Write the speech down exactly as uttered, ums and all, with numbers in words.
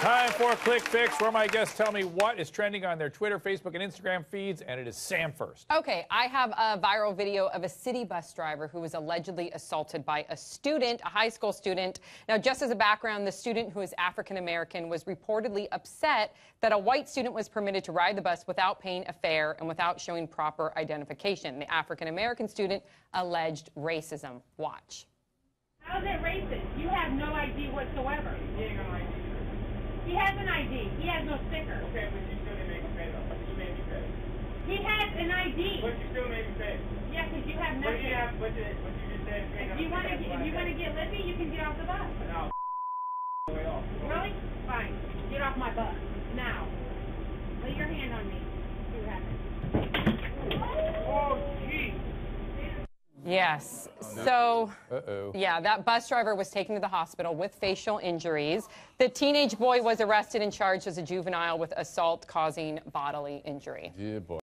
Time for a Click Fix, where my guests tell me what is trending on their Twitter, Facebook, and Instagram feeds, and it is Sam first. Okay, I have a viral video of a city bus driver who was allegedly assaulted by a student, a high school student. Now, just as a background, the student, who is African American, was reportedly upset that a white student was permitted to ride the bus without paying a fare and without showing proper identification. The African American student alleged racism. Watch. How is that racist? You have no I D whatsoever. He has an I D. He has no sticker. Okay, but you still didn't make me pay, though. You made me pay. He has an I D. But you still made me pay. Yeah, because you have nothing. But you have, but you, but you just said pay. If you want to get Libby, you can get off the bus. No. Way off. Really? Fine. Get off my bus. Now. Lay your hand on me. See what happens. Oh, jeez. Yes. So, uh-oh. Yeah, that bus driver was taken to the hospital with facial injuries. The teenage boy was arrested and charged as a juvenile with assault causing bodily injury. Yeah, boy.